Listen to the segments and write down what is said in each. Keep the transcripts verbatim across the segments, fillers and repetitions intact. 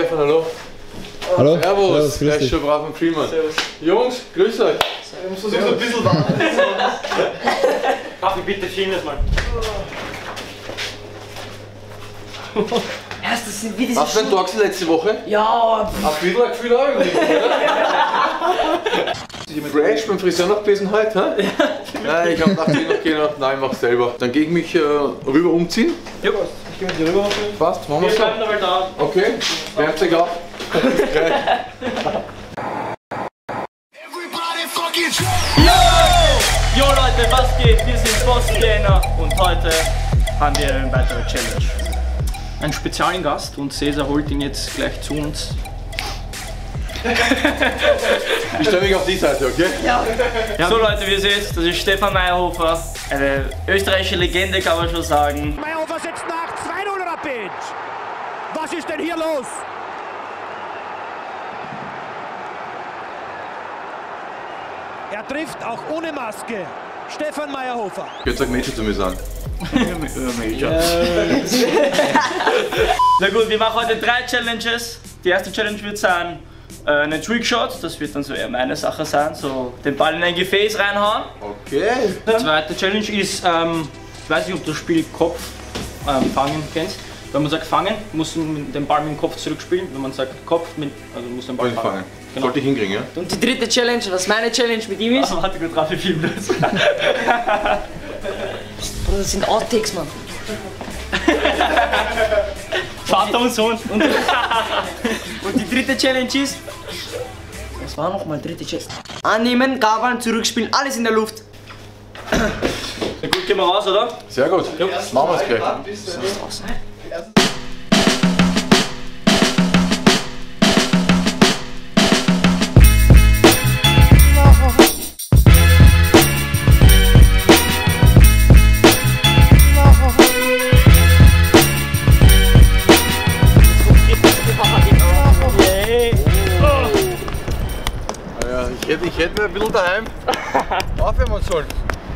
Stefan, hallo. Hallo. Servus, gleich schon brav und Freeman. Servus. Jungs, grüß euch. Ich muss versuchen, ein bisschen warten. Kaffee bitte, schönes Mal. Erst, das sind wie diese Hast du einen Torxel letzte Woche? Ja. Auf Wiederlag viel auch irgendwie, oder? Fresh beim Friseur noch gewesen heute, ha? Nein, ich hab nach dem noch gehen, nein, mach selber. Dann geh ich mich äh, rüber umziehen. Ja, passt. Ich geh mit dir rüber umziehen. Passt, machen wir so. Wir bleiben dabei da. Okay, wärmt euch auf. Yo! Yo Leute, was geht? Wir sind Boss Vienna und heute haben wir eine weitere Challenge. Einen speziellen Gast und Cesar holt ihn jetzt gleich zu uns. Ich stelle mich auf die Seite, okay? Ja. So Leute, wie ihr seht, das ist Stefan Maierhofer. Eine österreichische Legende, kann man schon sagen. Maierhofer setzt nach zwei null Rapid. Was ist denn hier los? Er trifft auch ohne Maske. Stefan Maierhofer. Jetzt sag Mädchen zu mir sagen. Na gut, wir machen heute drei Challenges. Die erste Challenge wird sein, äh, einen Trickshot. Das wird dann so eher meine Sache sein, so den Ball in ein Gefäß reinhauen. Okay. Die zweite Challenge ist, ähm, ich weiß nicht, ob du das Spiel Kopf ähm, fangen kennst. Wenn man sagt fangen, muss man den Ball mit dem Kopf zurückspielen. Wenn man sagt Kopf, mit, also muss den Ball fangen. fangen. Genau. Sollte ich hinkriegen, ja? Und die dritte Challenge, was meine Challenge mit ihm ist? Ah, warte, gut drauf, wir filmen das. Bruder, das sind Outtakes, Mann. Vater und Sohn. Und, und die dritte Challenge ist... Was war nochmal dritte Challenge? Annehmen, Gabeln, zurückspielen, alles in der Luft. Na gut, gehen wir raus, oder? Sehr gut. Ja. Machen wir es gleich. So, raus. Ich hätte mir ein bisschen daheim aufhören sollen.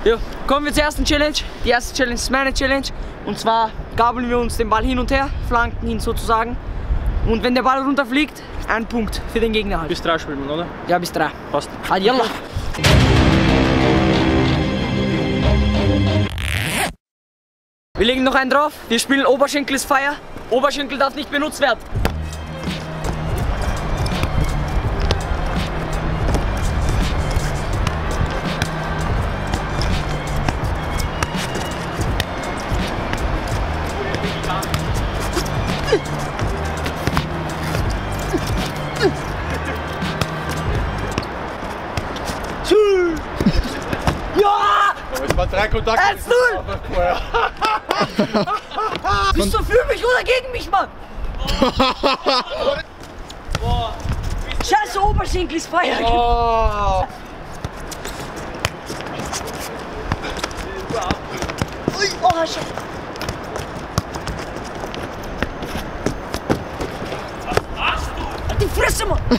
Ja, kommen wir zur ersten Challenge. Die erste Challenge ist meine Challenge. Und zwar gabeln wir uns den Ball hin und her, Flanken hin sozusagen. Und wenn der Ball runterfliegt, ein Punkt für den Gegner halt. Bis drei spielen, oder? Ja, bis drei. Passt. Adialla. Wir legen noch einen drauf. Wir spielen Oberschenkel ist Feier. Oberschenkel darf nicht benutzt werden. Drei Kontakte. eins null! Bist du für mich oder gegen mich, Mann? Oh. Scheiße, Oberschenkel ist Feier. Oh. Oh, Scheiße. Was du? Die Fresse, Mann! drei,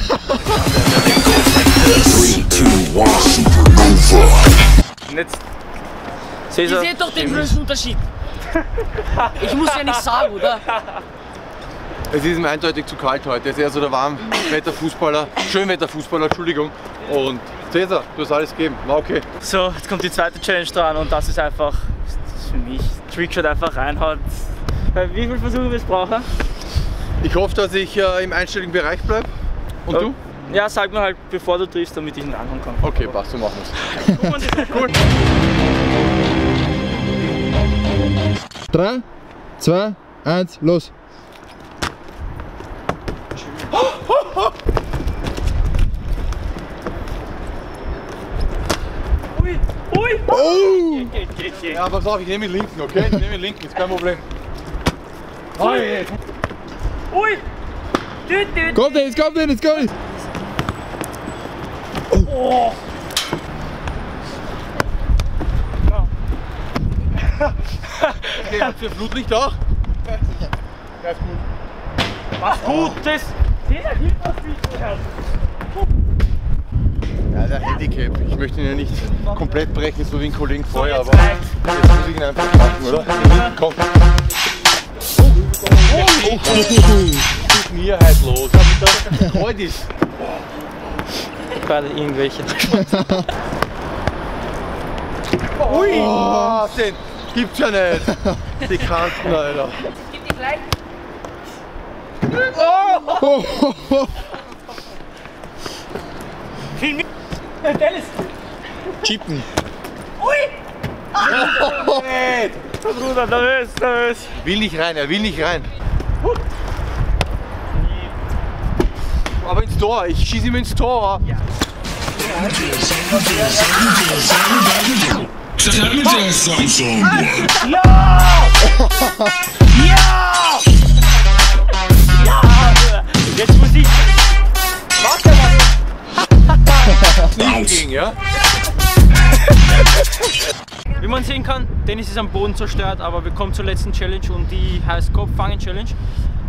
zwei, eins, Netz. Ihr seht doch den größten Unterschied. Ich muss ja nicht sagen, oder? Es ist ihm eindeutig zu kalt heute. Er ist eher so der Warmwetterfußballer, Schönwetterfußballer, Entschuldigung. Und Cesar, du hast alles gegeben. War okay. So, jetzt kommt die zweite Challenge dran und das ist einfach, das ist für mich, Trickshot einfach reinhaut. Wie viele Versuche wir es brauchen? Ich hoffe, dass ich äh, im einstelligen Bereich bleibe. Und oh. du? Ja, sag mir halt, bevor du triffst, damit ich ihn anhauen kann. Okay, passt, so machen wir es. Gut. drei, zwei, eins, los! Oh, oh, oh. Ui, ui! Oh. Geht, geht, geht. Ja, pass auf, ich nehme den linken, okay? Ich nehme den linken, ist kein Problem. Ui! Ui! Dün, dün, kommt jetzt, kommt jetzt, kommt jetzt! Oh! Okay, habt ihr Flutlicht auch? Ja, ist gut. Was gut, das... Cesar gibt das nicht. Ja, der Handicap. Ich möchte ihn ja nicht komplett brechen, so wie ein Kollegen vorher, aber... Jetzt muss ich ihn einfach packen, oder? Komm! Oh, oh, oh, oh. mir heute los? Hab ich da kalt ist. Gerade irgendwelche. Ui! Oh, den gibt's ja nicht! Die Kanten, Alter. Gib die gleich. Oh! Dennis! Chippen! Ui! Das Ruder, da ist, da ist! Will nicht rein, er will nicht rein! Aber ins Tor, ich schieße ihm ins Tor! Ja. Challenges on Salzburg! Ja! Ja! Ja! Jetzt muss ich... Warte mal! Nicht gegen, ja? Wie man sehen kann, Dennis ist am Boden zerstört, aber wir kommen zur letzten Challenge und die heißt Kopf-Fangen-Challenge.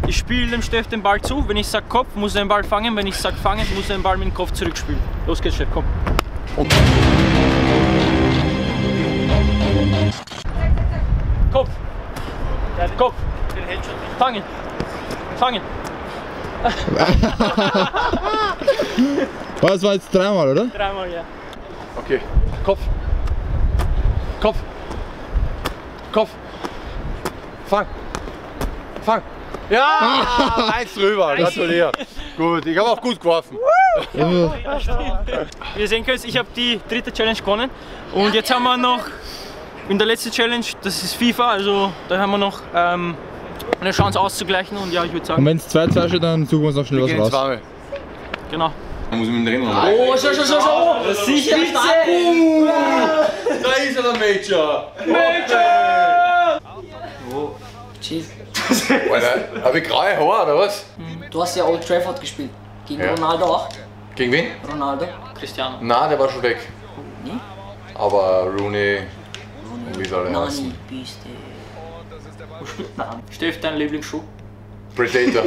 Ich spiele dem Steff den Ball zu, wenn ich sage Kopf, muss er den Ball fangen, wenn ich sage Fangen, muss er den Ball mit dem Kopf zurückspielen. Los geht's, Steff, komm! Okay. Kopf! Kopf! Fangen! Fangen! Das war jetzt dreimal, oder? Dreimal, ja. Okay. Kopf! Kopf! Kopf! Fang! Fang! Ja! Eins drüber, gratuliere! Gut, ich habe auch gut geworfen. Wie ihr sehen könnt, ich habe die dritte Challenge gewonnen. Und jetzt haben wir noch in der letzten Challenge, das ist FIFA, also da haben wir noch ähm, eine Chance auszugleichen und ja, ich würde sagen. Und wenn es zwei zwei steht, dann suchen wir uns noch schnell was raus. Genau. Dann muss ich mit dem Rennen machen. Oh, schau, schau, schau, schau! Das ist sicher Spitze! Da ist er, der Major! Major! Oh, cheese. Alter, habe ich graue Haare oder was? Du hast ja Old Trafford gespielt. Gegen ja. Ronaldo auch. Gegen wen? Ronaldo. Cristiano. Nein, der war schon weg. Nee? Aber Rooney... Wie soll er heißen? Wo spielt man an? Steff, dein Lieblingsschuh? Predator.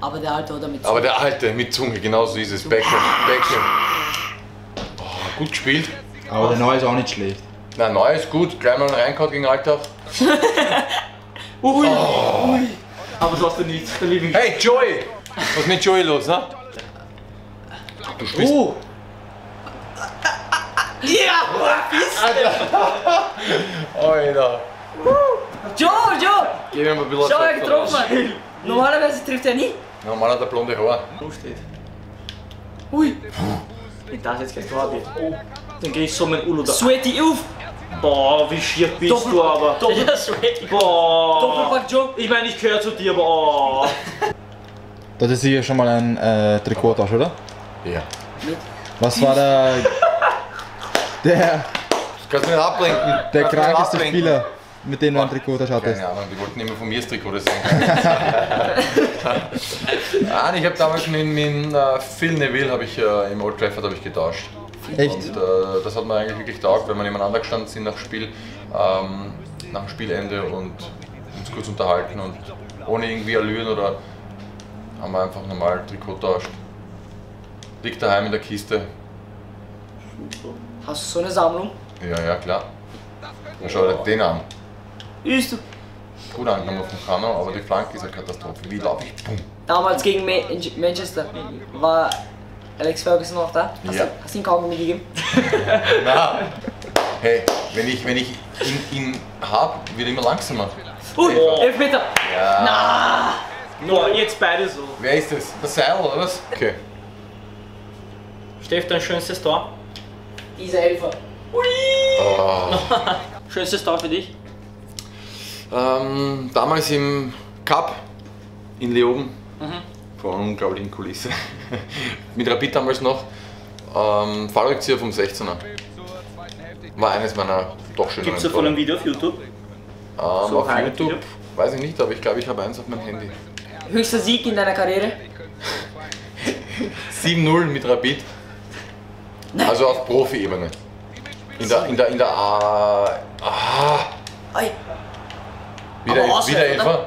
Aber der alte oder mit Zunge? Aber der alte mit Zunge, genau so ist es. Beckham. Beckham. Oh, gut gespielt. Aber der neue ist auch nicht schlecht. Nein, neu ist gut. Gleich mal reingehauen gegen Alltag. Ui. Oh. Ui. Aber du hast ja nichts. Der Lieblingsschuh. Hey, Joey! Was ist mit Joey los, ne? Du spielst. Uh. Ja! Was Alter! Joe, Joe! Gib mir mal ein bisschen. Schau, er getroffen! Normalerweise trifft er nie. Normal hat er blonde Haare. Wo steht? Ui! Ich darf jetzt gleich drauf. Oh. Dann geh ich so mein Ulo da. Sweaty auf! Boah, wie schier bist Doppel du aber! Doppelpack, ja, Sweaty! Boah! Doppelpack, Joe! Ich meine, ich gehöre zu dir, aber. Oh. Das ist hier schon mal ein äh, Trikottasch, oder? Ja. Was war der. Der. Das kannst du nicht ablenken. Der krankeste Spieler, mit dem du ein Trikot hattest. Keine Ahnung, die wollten immer von mir das Trikot sehen. Nein, ich habe damals mit, mit uh, Phil Neville hab ich, uh, im Old Trafford hab ich getauscht. Echt? Und uh, das hat mir eigentlich wirklich getaugt, weil wir nebeneinander gestanden sind nach, Spiel, ähm, nach dem Spielende und uns kurz unterhalten und ohne irgendwie Allüren oder haben wir einfach normal Trikot tauscht. Liegt daheim in der Kiste. Super. Hast du so eine Sammlung? Ja, ja, klar. Dann schau dir den an. Ist du? Gut angenommen vom Kano, aber die Flanke ist eine Katastrophe. Wie laufe ich? Boom. Damals gegen Ma Manchester war Alex Ferguson noch da? Hast ja. du hast ihn kaum gegeben? Nein. Hey, wenn ich, wenn ich ihn, ihn habe, wird er immer langsamer. Uh, oh. Elfmeter! Ja. Na. Nur no, jetzt beide so. Wer ist das? Der Seil oder was? Okay. Steff, dein schönstes Tor? Dieser Elfer. Ui! Oh. Schönstes Tor für dich? Ähm, damals im Cup in Leoben. Mhm. Vor einer unglaublichen Kulisse. Mit Rapid damals noch. Ähm, Fallrückzieher vom sechzehner. War eines meiner doch schöneren. Gibt es davon ein Video auf YouTube? Ähm, so auf YouTube? Video? Weiß ich nicht, aber ich glaube, ich habe eins auf meinem Handy. Höchster Sieg in deiner Karriere? sieben null mit Rapid. Nein. Also auf Profi-Ebene. In der, in der, in der, ah, ah. Wieder, auswärts, wieder etwa.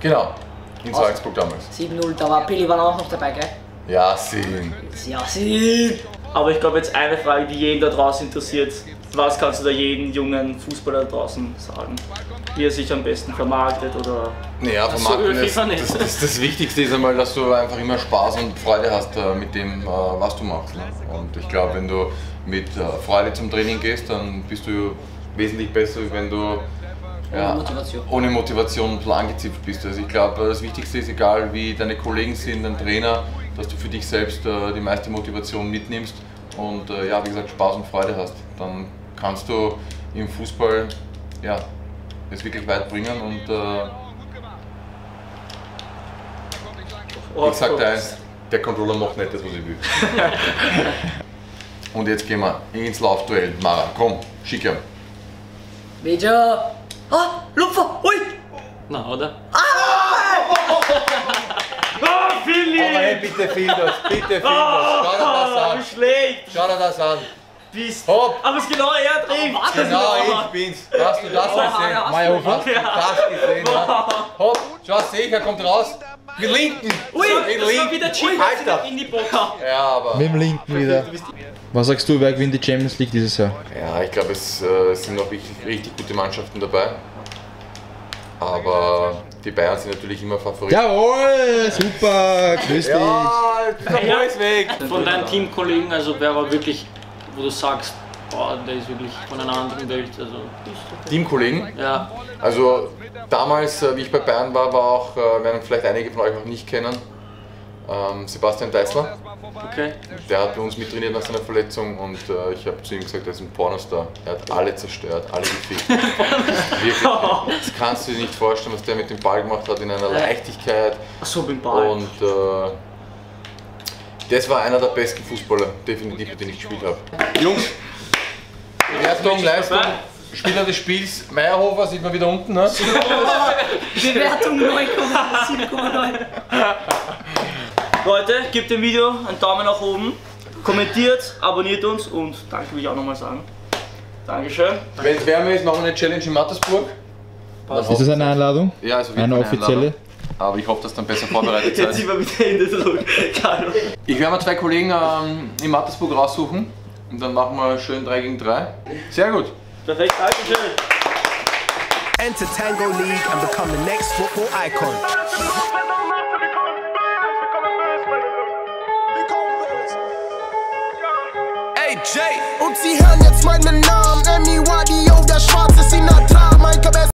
Genau. In Salzburg damals. sieben null, da war Billy war auch noch dabei, gell? Ja, sieben. Ja, sieben. Aber ich glaube jetzt eine Frage, die jeden da draußen interessiert. was kannst du da jedem jungen Fußballer draußen sagen, wie er sich am besten vermarktet oder naja, vermarkten so ist, das, das, das Wichtigste ist einmal, dass du einfach immer Spaß und Freude hast äh, mit dem, äh, was du machst. Ne? Und ich glaube, wenn du mit äh, Freude zum Training gehst, dann bist du wesentlich besser, als wenn du ja, ohne Motivation, ohne Motivation so angezipft bist. Also ich glaube, das Wichtigste ist, egal wie deine Kollegen sind, dein Trainer, dass du für dich selbst äh, die meiste Motivation mitnimmst und äh, ja, wie gesagt, Spaß und Freude hast. Dann kannst du im Fußball ja, es wirklich weit bringen und äh, ich sag dir eins, der Controller macht nicht das, was ich will. Und jetzt gehen wir ins Laufduell. Mara, komm, schick ihm. Major! Ah, Lupfer! Ui! Na, oder? Ah! Oh, Billy! Aber hey, bitte film das, bitte film das. Schau dir das an. Schlecht. Schau dir das an. Bist. Hopp. Aber es ist genau er trifft. Oh, genau, ich bin's. Hast du das oh, gesehen? Ja, Maierhofer, hast du das gesehen? Ja. Hopp, schau, sehe er kommt raus. Mit linken! Ui, mit das linken. War wieder Chip, Alter! In die Box. Ja, aber... Mit dem linken wieder. Was sagst du, wer gewinnt die Champions League dieses Jahr? Ja, ich glaube, es äh, sind noch richtig, richtig gute Mannschaften dabei. Aber die Bayern sind natürlich immer Favorit. Jawohl! Super! Grüß dich! Ja, ja. Ist weg! Von deinen Teamkollegen, also wer war wirklich, wo du sagst, boah, der ist wirklich von einer anderen Welt. Also. Teamkollegen? Ja. Also damals, wie ich bei Bayern war, war auch, werden vielleicht einige von euch noch nicht kennen, ähm, Sebastian Deißler. Okay. Der hat bei uns mittrainiert nach seiner Verletzung und äh, ich habe zu ihm gesagt, er ist ein Pornostar. Er hat alle zerstört, alle gefickt. Wirklich. Das kannst du dir nicht vorstellen, was der mit dem Ball gemacht hat in einer Leichtigkeit. Ach so, mit dem Ball. Und, äh, das war einer der besten Fußballer, definitiv, den ich gespielt habe. Jungs, Wertung, Leistung, Spieler des Spiels, Maierhofer, sieht man wieder unten, ne? Bewertung neun Komma neun. Leute, gebt dem Video einen Daumen nach oben, kommentiert, abonniert uns und danke will ich auch nochmal sagen. Dankeschön. Wenn es wärmer ist, machen wir eine Challenge in Mattersburg. Ist das eine Einladung? Ja, also eine offizielle. Aber ich hoffe, dass dann besser vorbereitet seid. Jetzt sind wir wieder in der Druck. Ich werde mal zwei Kollegen ähm, in Mattersburg raussuchen und dann machen wir schön drei gegen drei. Sehr gut. Perfekt, danke schön. Enter Tango League and become the next football icon. Hey Jay, und sie hören jetzt meinen Namen, M E Y D O.